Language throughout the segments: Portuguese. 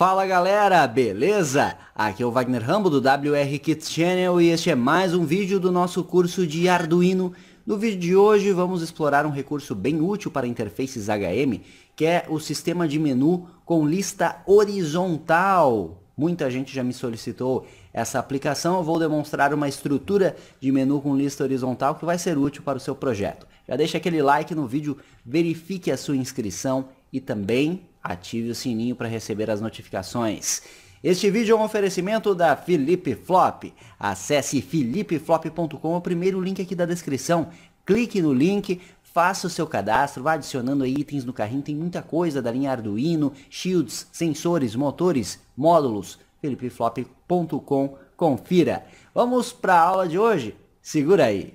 Fala galera, beleza? Aqui é o Wagner Rambo do WR Kits Channel e este é mais um vídeo do nosso curso de Arduino. No vídeo de hoje vamos explorar um recurso bem útil para interfaces HM, que é o sistema de menu com lista horizontal. Muita gente já me solicitou essa aplicação, eu vou demonstrar uma estrutura de menu com lista horizontal que vai ser útil para o seu projeto. Já deixa aquele like no vídeo, verifique a sua inscrição e também ative o sininho para receber as notificações. Este vídeo é um oferecimento da FilipeFlop. Acesse filipeflop.com, o primeiro link aqui da descrição. Clique no link, faça o seu cadastro, vá adicionando aí itens no carrinho. Tem muita coisa da linha Arduino, shields, sensores, motores, módulos. filipeflop.com, confira. Vamos para a aula de hoje? Segura aí.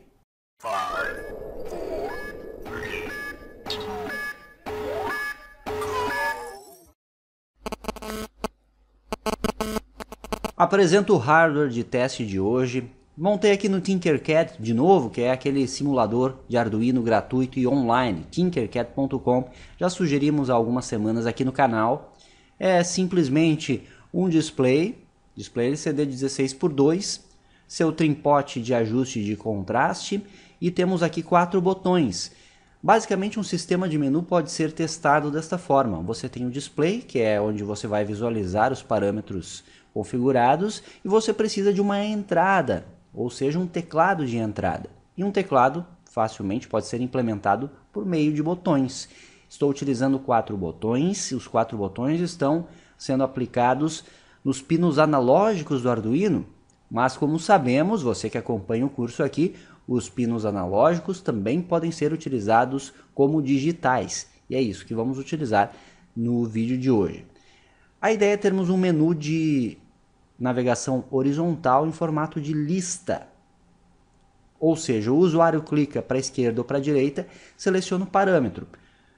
Apresento o hardware de teste de hoje. Montei aqui no Tinkercad de novo, que é aquele simulador de Arduino gratuito e online, tinkercad.com. Já sugerimos há algumas semanas aqui no canal. É simplesmente um display LCD 16x2, seu trimpote de ajuste de contraste e temos aqui 4 botões. Basicamente um sistema de menu pode ser testado desta forma. Você tem o display, que é onde você vai visualizar os parâmetros configurados, e você precisa de uma entrada, ou seja, um teclado de entrada. E um teclado facilmente pode ser implementado por meio de botões. Estou utilizando 4 botões, e os 4 botões estão sendo aplicados nos pinos analógicos do Arduino, mas como sabemos, você que acompanha o curso aqui, os pinos analógicos também podem ser utilizados como digitais. E é isso que vamos utilizar no vídeo de hoje. A ideia é termos um menu de navegação horizontal em formato de lista. Ou seja, o usuário clica para a esquerda ou para a direita, seleciona o parâmetro.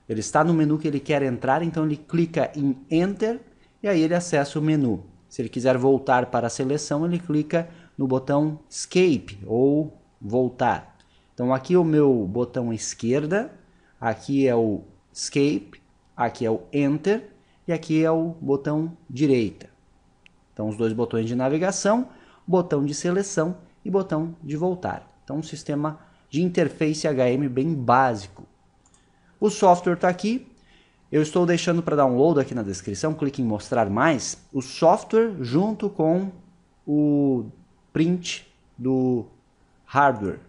Ele está no menu que ele quer entrar, então ele clica em Enter e aí ele acessa o menu. Se ele quiser voltar para a seleção, ele clica no botão Escape ou voltar. Então aqui é o meu botão esquerda, aqui é o Escape, aqui é o Enter e aqui é o botão direita. Então os dois botões de navegação, botão de seleção e botão de voltar. Então um sistema de interface HM bem básico. O software está aqui, eu estou deixando para download aqui na descrição, clique em mostrar mais. O software junto com o print do hardware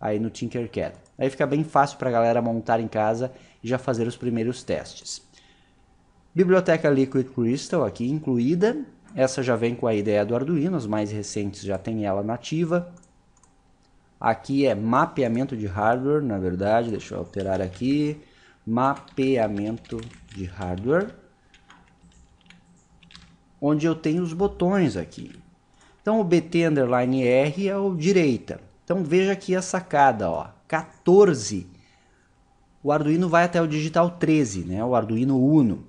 aí no Tinkercad. Aí fica bem fácil para a galera montar em casa e já fazer os primeiros testes. Biblioteca Liquid Crystal aqui incluída. Essa já vem com a ideia do Arduino, as mais recentes já tem ela nativa. Aqui é mapeamento de hardware, na verdade, deixa eu alterar aqui. Mapeamento de hardware. Onde eu tenho os botões aqui. Então o BT_R é o direita. Então veja aqui a sacada, ó, 14, o Arduino vai até o digital 13, né? O Arduino Uno.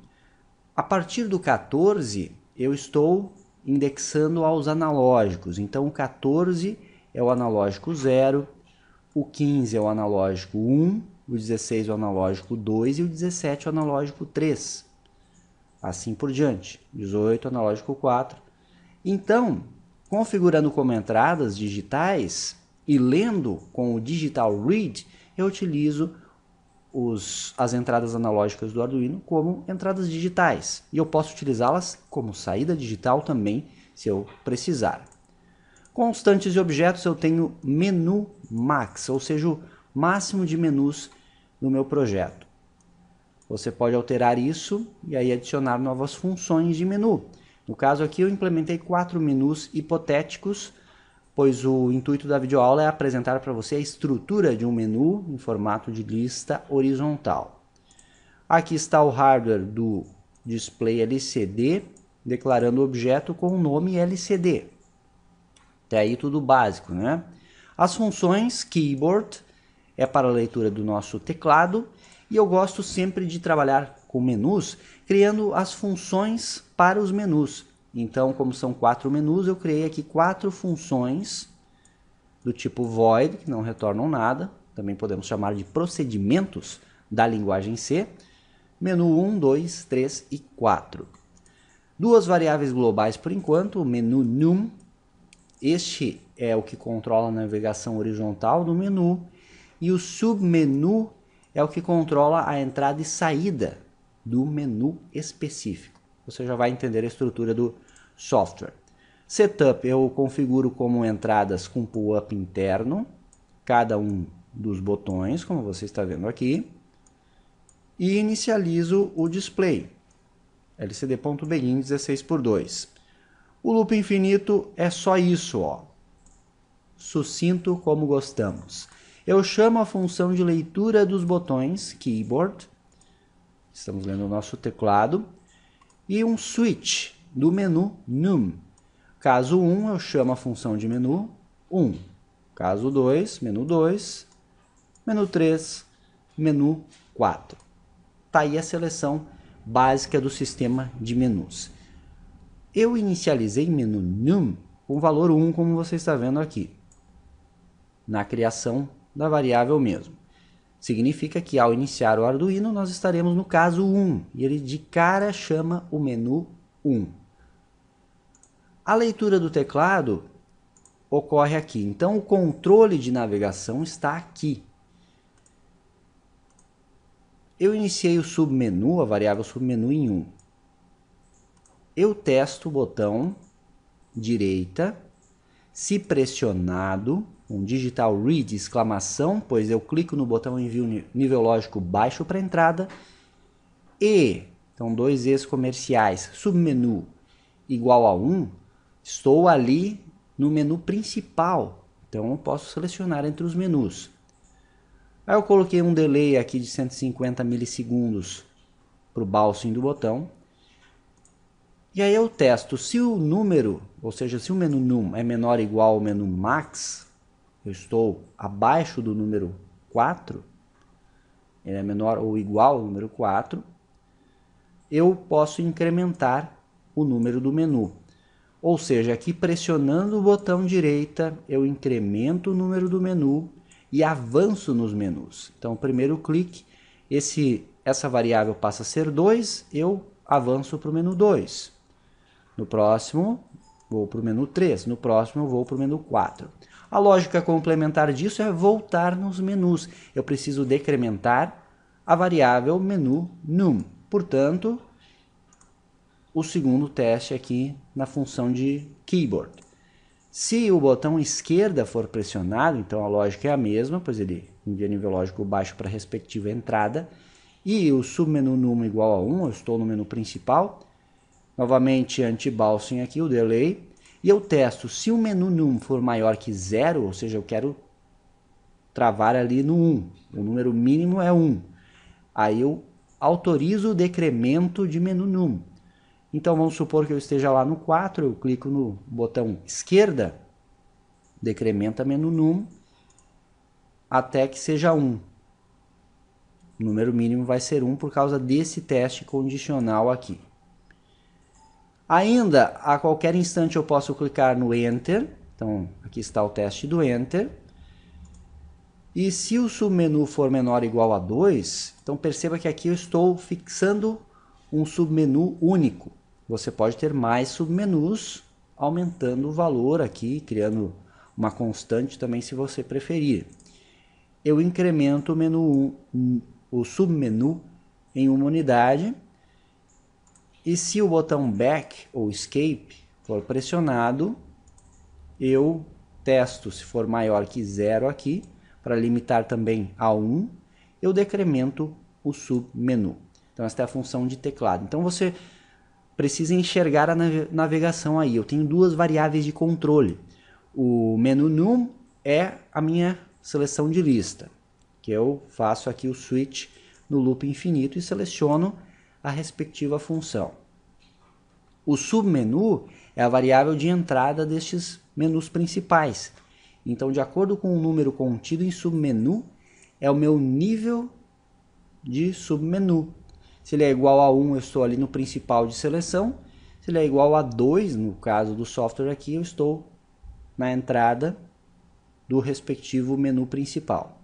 A partir do 14 eu estou indexando aos analógicos, então o 14 é o analógico 0, o 15 é o analógico 1, o 16 é o analógico 2 e o 17 é o analógico 3, assim por diante, 18 é o analógico 4. Então, configurando como entradas digitais e lendo com o Digital Read, eu utilizo as entradas analógicas do Arduino como entradas digitais. E eu posso utilizá-las como saída digital também, se eu precisar. Constantes e objetos eu tenho menu max, ou seja, o máximo de menus no meu projeto. Você pode alterar isso e aí adicionar novas funções de menu. No caso aqui eu implementei 4 menus hipotéticos, pois o intuito da videoaula é apresentar para você a estrutura de um menu em formato de lista horizontal. Aqui está o hardware do display LCD, declarando o objeto com o nome LCD. Até aí tudo básico, né? As funções keyboard é para a leitura do nosso teclado, e eu gosto sempre de trabalhar com menus, criando as funções para os menus. Então, como são 4 menus, eu criei aqui 4 funções do tipo void, que não retornam nada. Também podemos chamar de procedimentos da linguagem C. Menu 1, 2, 3 e 4. Duas variáveis globais por enquanto, o menu num. Este é o que controla a navegação horizontal do menu. E o submenu é o que controla a entrada e saída do menu específico. Você já vai entender a estrutura do software. Setup eu configuro como entradas com pull-up interno, cada um dos botões, como você está vendo aqui. E inicializo o display. LCD.begin 16:2. O loop infinito é só isso, ó. Sucinto como gostamos. Eu chamo a função de leitura dos botões, keyboard, estamos lendo o nosso teclado, e um switch do menu num. Caso 1, eu chamo a função de menu 1. Caso 2, menu 2, menu 3, menu 4. Tá aí a seleção básica do sistema de menus. Eu inicializei menu num com valor 1, como você está vendo aqui, na criação da variável mesmo. Significa que ao iniciar o Arduino, nós estaremos no caso 1, e ele de cara chama o menu 1. A leitura do teclado ocorre aqui, então o controle de navegação está aqui. Eu iniciei o submenu, a variável submenu em 1. Eu testo o botão direita, se pressionado, um digital read exclamação, pois eu clico no botão envio nível lógico baixo para entrada, e, então dois e's comerciais, submenu igual a 1, estou ali no menu principal, então eu posso selecionar entre os menus. Aí eu coloquei um delay aqui de 150 milissegundos para o bouncing do botão. E aí eu testo se o número, ou seja, se o menu num é menor ou igual ao menu max, eu estou abaixo do número 4, ele é menor ou igual ao número 4, eu posso incrementar o número do menu. Ou seja, aqui pressionando o botão direita, eu incremento o número do menu e avanço nos menus. Então, primeiro clique, essa variável passa a ser 2, eu avanço para o menu 2. No próximo, vou para o menu 3. No próximo, eu vou para o menu 4. A lógica complementar disso é voltar nos menus. Eu preciso decrementar a variável menu num. Portanto, o segundo teste aqui na função de keyboard. Se o botão esquerda for pressionado, então a lógica é a mesma, pois ele envia nível lógico baixo para a respectiva entrada. E o submenu num igual a 1, eu estou no menu principal. Novamente, anti-bouncing aqui, o delay. E eu testo se o menu num for maior que 0, ou seja, eu quero travar ali no 1. O número mínimo é 1. Aí eu autorizo o decremento de menu num. Então vamos supor que eu esteja lá no 4, eu clico no botão esquerda, decrementa menu num até que seja 1. O número mínimo vai ser 1 por causa desse teste condicional aqui. Ainda, a qualquer instante eu posso clicar no Enter, então aqui está o teste do Enter. E se o submenu for menor ou igual a 2, então perceba que aqui eu estou fixando um submenu único. Você pode ter mais submenus, aumentando o valor aqui, criando uma constante também se você preferir. Eu incremento o menu, o submenu em uma unidade, e se o botão Back ou Escape for pressionado, eu testo se for maior que 0 aqui, para limitar também a 1, eu decremento o submenu. Então esta é a função de teclado. Então você precisa enxergar a navegação aí. Eu tenho duas variáveis de controle. O menu num é a minha seleção de lista, que eu faço aqui o switch no loop infinito e seleciono a respectiva função. O submenu é a variável de entrada destes menus principais. Então, de acordo com o número contido em submenu, é o meu nível de submenu. Se ele é igual a 1, eu estou ali no principal de seleção. Se ele é igual a 2, no caso do software aqui, eu estou na entrada do respectivo menu principal.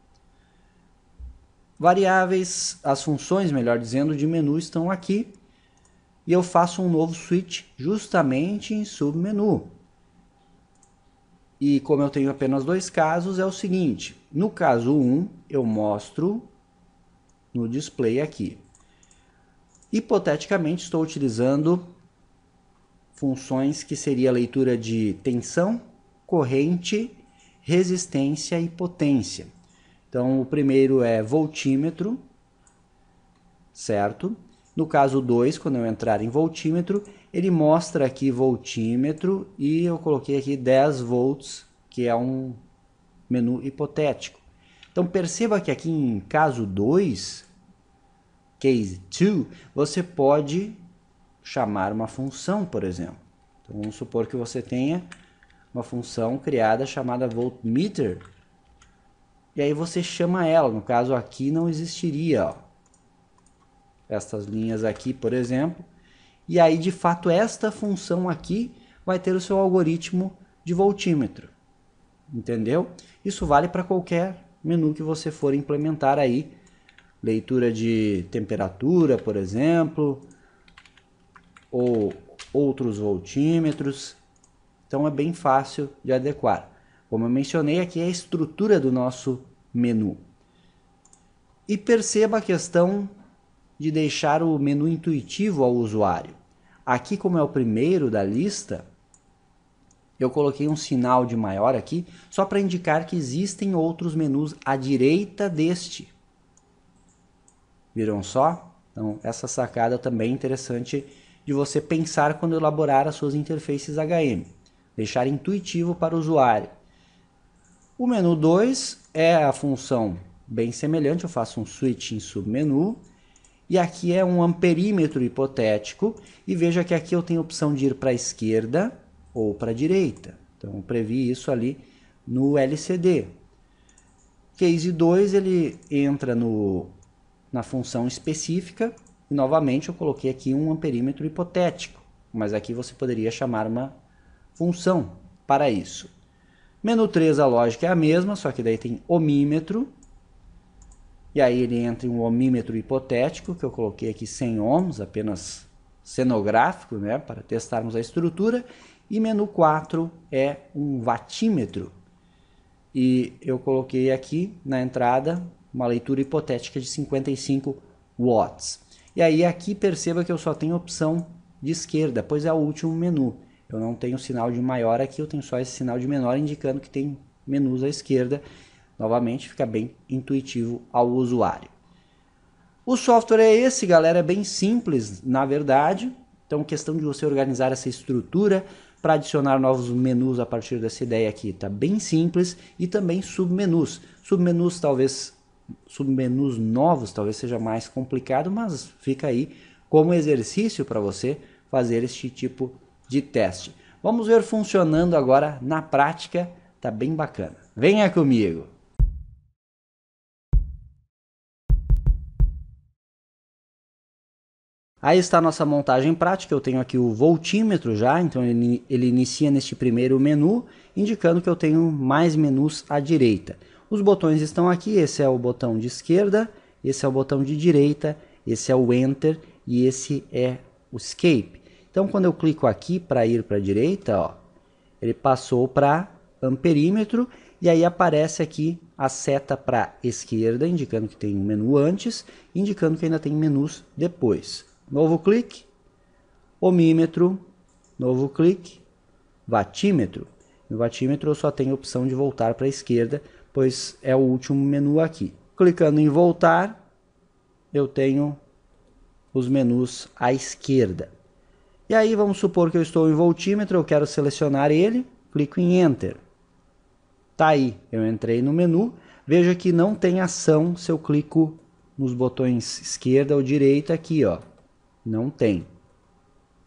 Variáveis, as funções, melhor dizendo, de menu estão aqui. e eu faço um novo switch justamente em submenu. E como eu tenho apenas dois casos, é o seguinte: no caso 1, eu mostro no display aqui. Hipoteticamente, estou utilizando funções que seria a leitura de tensão, corrente, resistência e potência. Então, o primeiro é voltímetro, certo? No caso 2, quando eu entrar em voltímetro, ele mostra aqui voltímetro e eu coloquei aqui 10 volts, que é um menu hipotético. Então, perceba que aqui em caso 2, case 2, você pode chamar uma função, por exemplo. Então, vamos supor que você tenha uma função criada chamada voltmeter. E aí você chama ela. No caso aqui não existiria, ó, estas linhas aqui, por exemplo. E aí, de fato, esta função aqui vai ter o seu algoritmo de voltímetro. Entendeu? Isso vale para qualquer menu que você for implementar aí. Leitura de temperatura, por exemplo, ou outros voltímetros. Então é bem fácil de adequar. Como eu mencionei, aqui é a estrutura do nosso menu. E perceba a questão de deixar o menu intuitivo ao usuário. Aqui, como é o primeiro da lista, eu coloquei um sinal de maior aqui, só para indicar que existem outros menus à direita deste. Viram só? Então, essa sacada também é interessante de você pensar quando elaborar as suas interfaces HM. Deixar intuitivo para o usuário. O menu 2 é a função bem semelhante, eu faço um switch em submenu. E aqui é um amperímetro hipotético, e veja que aqui eu tenho a opção de ir para a esquerda ou para a direita. Então eu previ isso ali no LCD. Case 2 ele entra na função específica, e novamente eu coloquei aqui um amperímetro hipotético, mas aqui você poderia chamar uma função para isso. Menu 3 a lógica é a mesma, só que daí tem ohmímetro. E aí ele entra em um ohmímetro hipotético, que eu coloquei aqui 100 ohms, apenas cenográfico, né, para testarmos a estrutura. E menu 4 é um vatímetro. E eu coloquei aqui na entrada uma leitura hipotética de 55 watts. E aí aqui perceba que eu só tenho a opção de esquerda, pois é o último menu. Eu não tenho sinal de maior aqui, eu tenho só esse sinal de menor indicando que tem menus à esquerda. Novamente, fica bem intuitivo ao usuário. O software é esse, galera, é bem simples, na verdade. Então, questão de você organizar essa estrutura para adicionar novos menus a partir dessa ideia aqui. Tá bem simples. E também submenus. Submenus novos talvez seja mais complicado, mas fica aí como exercício para você fazer este tipo de teste. Vamos ver funcionando agora na prática. Tá bem bacana. Venha comigo! Aí está a nossa montagem prática, eu tenho aqui o voltímetro já, então ele inicia neste primeiro menu, indicando que eu tenho mais menus à direita. Os botões estão aqui, esse é o botão de esquerda, esse é o botão de direita, esse é o Enter e esse é o Escape. Então quando eu clico aqui para ir para a direita, ó, ele passou para amperímetro e aí aparece aqui a seta para esquerda, indicando que tem um menu antes, indicando que ainda tem menus depois. Novo clique, ohmímetro, novo clique, vatímetro. No vatímetro eu só tenho a opção de voltar para a esquerda, pois é o último menu aqui. Clicando em voltar, eu tenho os menus à esquerda. E aí vamos supor que eu estou em voltímetro, eu quero selecionar ele, clico em Enter. Tá aí, eu entrei no menu, veja que não tem ação se eu clico nos botões esquerda ou direita aqui, ó. Não tem,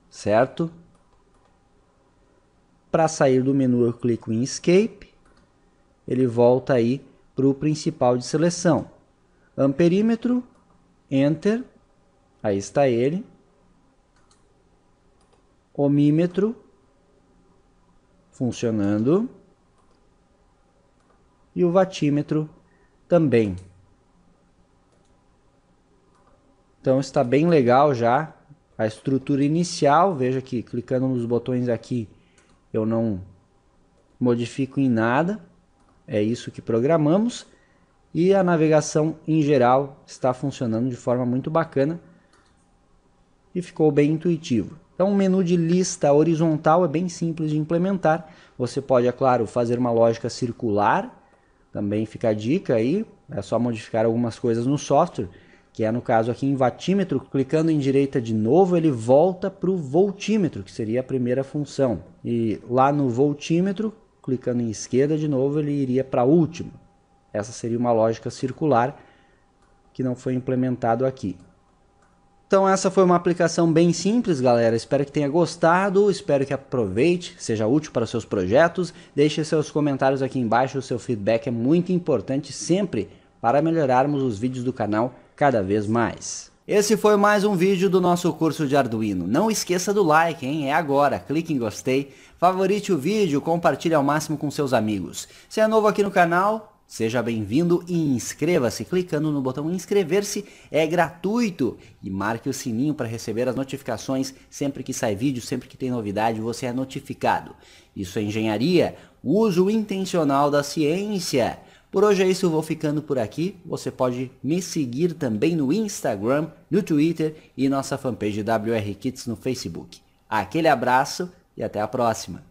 certo? Para sair do menu eu clico em Escape, ele volta aí para o principal de seleção. Amperímetro, Enter, aí está ele. Ohmímetro, funcionando. E o vatímetro também. Então está bem legal já a estrutura inicial. Veja que clicando nos botões aqui eu não modifico em nada, é isso que programamos, e a navegação em geral está funcionando de forma muito bacana e ficou bem intuitivo. Então o menu de lista horizontal é bem simples de implementar, você pode, é claro, fazer uma lógica circular, também fica a dica aí, é só modificar algumas coisas no software, que é no caso aqui em vatímetro, clicando em direita de novo, ele volta para o voltímetro, que seria a primeira função. E lá no voltímetro, clicando em esquerda de novo, ele iria para a última. Essa seria uma lógica circular que não foi implementado aqui. Então essa foi uma aplicação bem simples, galera. Espero que tenha gostado, espero que aproveite, seja útil para seus projetos. Deixe seus comentários aqui embaixo, o seu feedback é muito importante sempre para melhorarmos os vídeos do canal cada vez mais. Esse foi mais um vídeo do nosso curso de Arduino. Não esqueça do like, hein? É agora, clique em gostei, favorite o vídeo, compartilhe ao máximo com seus amigos. Se é novo aqui no canal, seja bem-vindo e inscreva-se, clicando no botão inscrever-se, é gratuito, e marque o sininho para receber as notificações, sempre que sai vídeo, sempre que tem novidade você é notificado. Isso é engenharia, uso intencional da ciência. Por hoje é isso, eu vou ficando por aqui, você pode me seguir também no Instagram, no Twitter e nossa fanpage WR Kits no Facebook. Aquele abraço e até a próxima!